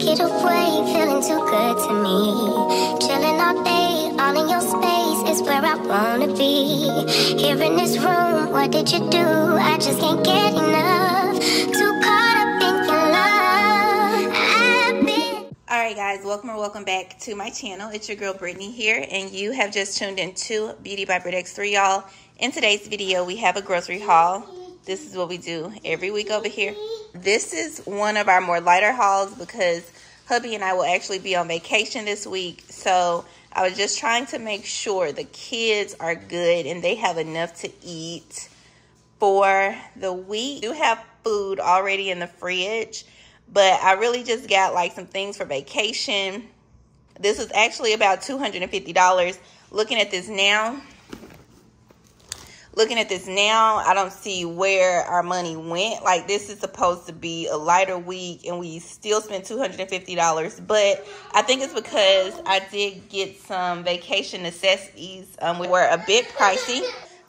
get away, feeling too good to me. Chilling all day, all in your space is where I wanna be. Here in this room, what did you do? I just can't get enough. Too caught up in your love. I've been... Alright guys, welcome or welcome back to my channel. It's your girl Brittany here, and you have just tuned in to Beauty by Britt X3, y'all. In today's video, we have a grocery haul. This is what we do every week over here. This is one of our more lighter hauls because hubby and I will actually be on vacation this week. So I was just trying to make sure the kids are good and they have enough to eat for the week. We do have food already in the fridge, but I really just got like some things for vacation. This is actually about $250. Looking at this now, I don't see where our money went. Like, this is supposed to be a lighter week, and we still spent $250. But I think it's because I did get some vacation necessities. We were a bit pricey.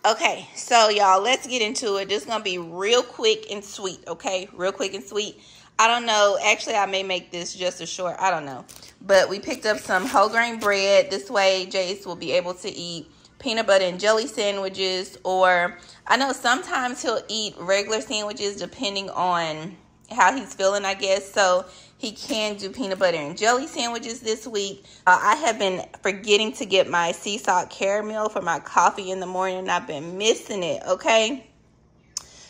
Okay, so, y'all, let's get into it. This is going to be real quick and sweet, okay? Real quick and sweet. I don't know. Actually, I may make this just a short. I don't know. But we picked up some whole grain bread. This way, Jace will be able to eat peanut butter and jelly sandwiches, or I know sometimes he'll eat regular sandwiches depending on how he's feeling, I guess. So he can do peanut butter and jelly sandwiches this week. I have been forgetting to get my sea salt caramel for my coffee in the morning, and I've been missing it, okay?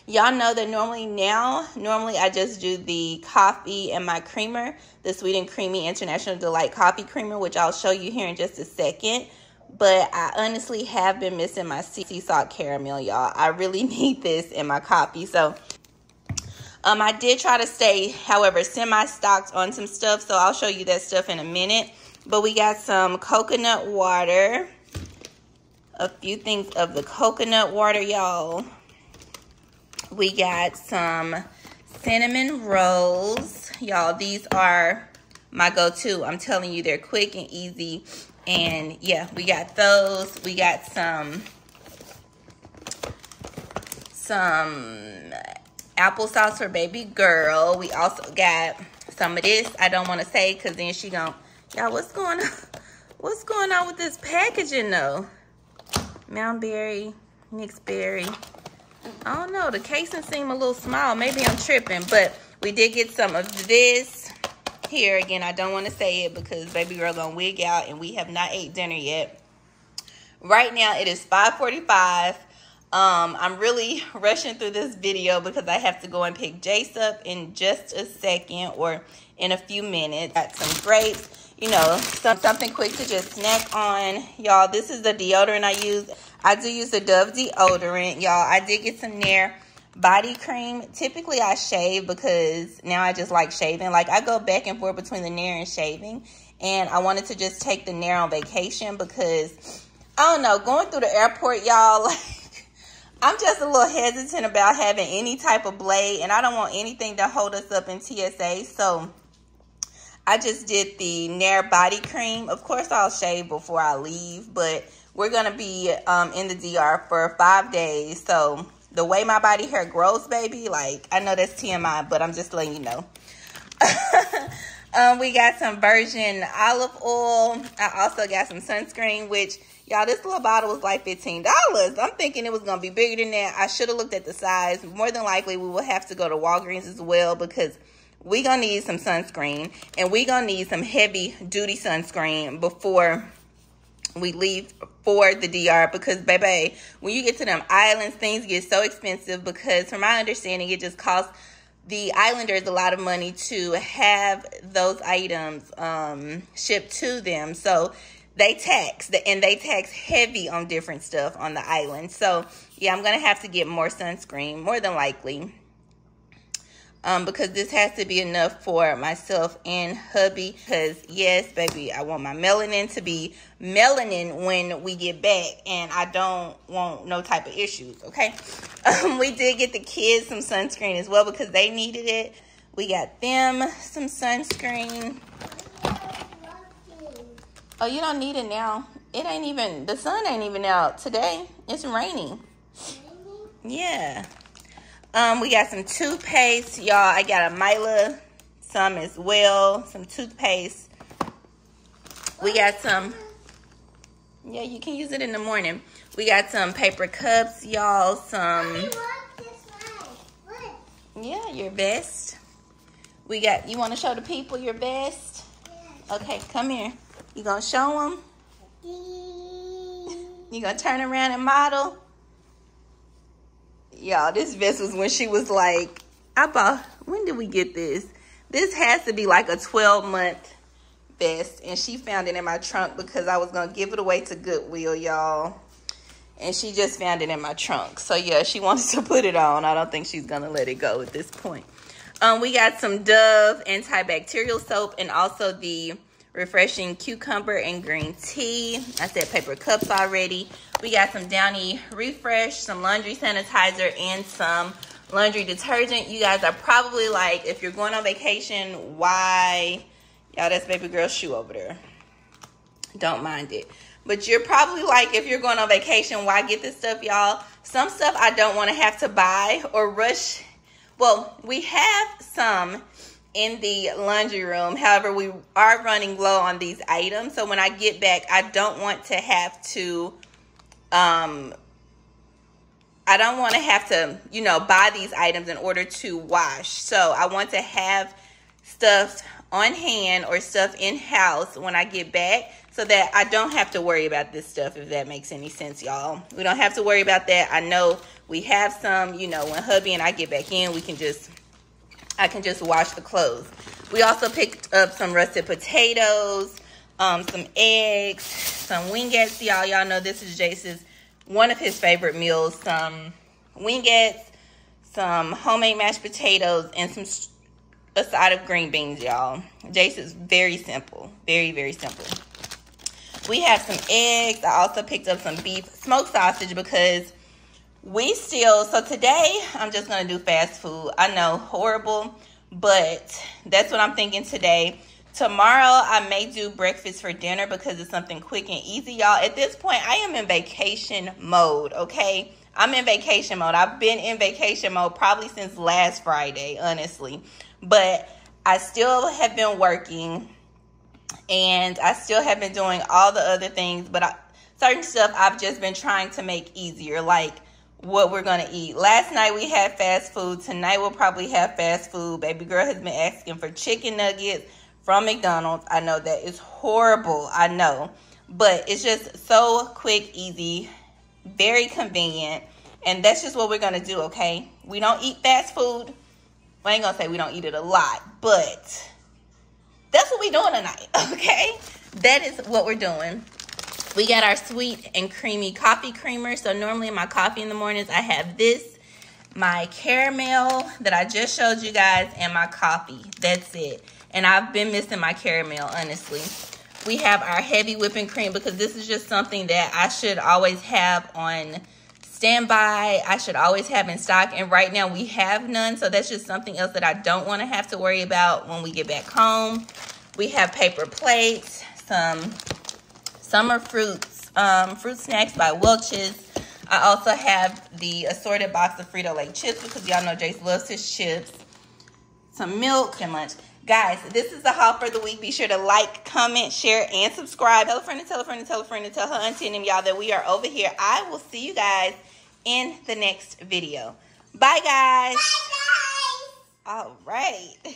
Y'all know that normally I just do the coffee and my creamer, the Sweet and Creamy International Delight coffee creamer, which I'll show you here in just a second. But I honestly have been missing my sea salt caramel, y'all. I really need this in my coffee. So, I did try to stay, however, semi-stocked on some stuff. So, I'll show you that stuff in a minute. But we got some coconut water. A few things of the coconut water, y'all. We got some cinnamon rolls. Y'all, these are my go-to. I'm telling you, they're quick and easy. And yeah, we got those. We got some applesauce for baby girl. We also got some of this. I don't want to say because then she gon', y'all, what's going on with this packaging though? Mount berry, mixed berry. I don't know. The casing seemed a little small. Maybe I'm tripping, but we did get some of this. Here again, I don't want to say it because baby girl gonna wig out, and we have not ate dinner yet. Right now it is 5:45. I'm really rushing through this video because I have to go and pick Jace up in just a second, or in a few minutes. Got some grapes, you know, something quick to just snack on, y'all. This is the deodorant I use. I do use the Dove deodorant, y'all. I did get some Nair body cream. Typically I shave because now I just like shaving. Like, I go back and forth between the Nair and shaving, and I wanted to just take the Nair on vacation because I don't know, going through the airport, y'all, like, I'm just a little hesitant about having any type of blade, and I don't want anything to hold us up in TSA. So I just did the Nair body cream. Of course I'll shave before I leave, but we're gonna be in the DR for 5 days, so the way my body hair grows, baby, like, I know that's TMI, but I'm just letting you know. We got some virgin olive oil. I also got some sunscreen, which, y'all, this little bottle was like $15. I'm thinking it was going to be bigger than that. I should have looked at the size. More than likely, we will have to go to Walgreens as well because we're going to need some sunscreen, and we're going to need some heavy-duty sunscreen before we leave for the DR because, baby, when you get to them islands, things get so expensive because, from my understanding, it just costs the islanders a lot of money to have those items shipped to them. So they tax, and they tax heavy on different stuff on the island. So, yeah, I'm going to have to get more sunscreen, more than likely, because this has to be enough for myself and hubby. Because, yes, baby, I want my melanin to be melanin when we get back. And I don't want no type of issues, okay? We did get the kids some sunscreen as well because they needed it. We got them some sunscreen. Oh, you don't need it now. It ain't even, the sun ain't even out today. It's raining. Yeah. We got some toothpaste, y'all. I got a Myla some as well, some toothpaste. We got some, yeah, you can use it in the morning. We got some paper cups, y'all, some, yeah, your vest. We got, you want to show the people your vest? Okay, come here. You gonna show them? You gonna turn around and model? Y'all, this vest was when she was like, I bought, when did we get this? This has to be like a 12-month vest, and she found it in my trunk because I was gonna give it away to Goodwill, y'all. And she just found it in my trunk. So yeah, she wants to put it on. I don't think she's gonna let it go at this point. We got some Dove antibacterial soap and also the refreshing cucumber and green tea. I said paper cups already. We got some Downy Refresh, some laundry sanitizer, and some laundry detergent. You guys are probably like, if you're going on vacation, why? Y'all, that's baby girl's shoe over there. Don't mind it. But you're probably like, if you're going on vacation, why get this stuff, y'all? Some stuff I don't want to have to buy or rush. Well, we have some in the laundry room. However, we are running low on these items. So when I get back, I don't want to have to, you know, buy these items in order to wash. So I want to have stuff on hand or stuff in-house when I get back so that I don't have to worry about this stuff, if that makes any sense, y'all. We don't have to worry about that. I know we have some, you know, when hubby and I get back in, I can just wash the clothes. We also picked up some russet potatoes, some eggs, some wingettes, y'all. Y'all know this is Jace's, one of his favorite meals. Some wingettes, some homemade mashed potatoes, and some a side of green beans, y'all. Jace is very simple, very, very simple. We have some eggs. I also picked up some beef smoked sausage because so today I'm just gonna do fast food. I know, horrible, but that's what I'm thinking today. Tomorrow I may do breakfast for dinner because it's something quick and easy, y'all. At this point, I am in vacation mode, okay? I'm in vacation mode. I've been in vacation mode probably since last Friday, honestly. But I still have been working, and I still have been doing all the other things, but certain stuff I've just been trying to make easier, like what we're gonna eat. Last night we had fast food. Tonight we'll probably have fast food. Baby girl has been asking for chicken nuggets from McDonald's. I know that is horrible, I know, but it's just so quick, easy, very convenient, and that's just what we're gonna do, okay? We don't eat fast food. I ain't gonna say we don't eat it a lot, but that's what we're doing tonight, okay? That is what we're doing. We got our sweet and creamy coffee creamer. So normally in my coffee in the mornings, I have this, my caramel that I just showed you guys, and my coffee. That's it. And I've been missing my caramel, honestly. We have our heavy whipping cream because this is just something that I should always have on standby. I should always have in stock. And right now we have none. So that's just something else that I don't want to have to worry about when we get back home. We have paper plates, some summer fruits, fruit snacks by Welch's. I also have the assorted box of Frito-Lay chips because y'all know Jace loves his chips. Some milk and lunch. Guys, this is the haul for the week. Be sure to like, comment, share, and subscribe. Tell a friend and tell a friend and tell a friend and tell her auntie and them, y'all, that we are over here. I will see you guys in the next video. Bye, guys. Bye, guys. All right.